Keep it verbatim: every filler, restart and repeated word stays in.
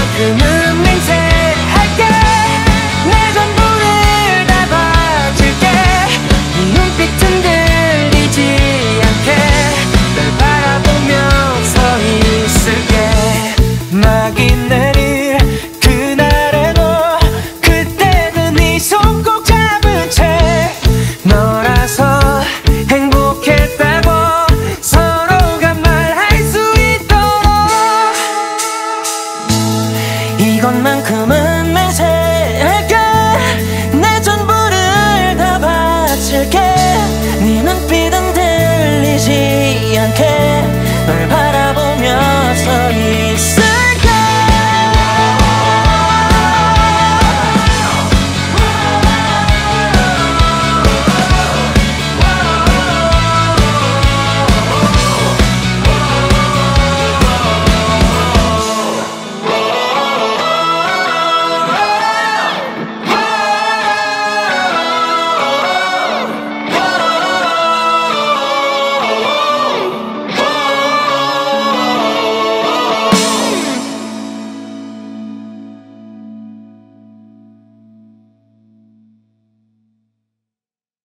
조금은 맹세할게. 내 전부를 다 바칠게. 이 눈빛 흔들리지 않게 널 바라보며 서 있을게. 막이 내릴 그날에도 그때는 네 손 꼭 잡은 채 너라서 행복했다고 서로가 말할 수 있도록 이것만큼은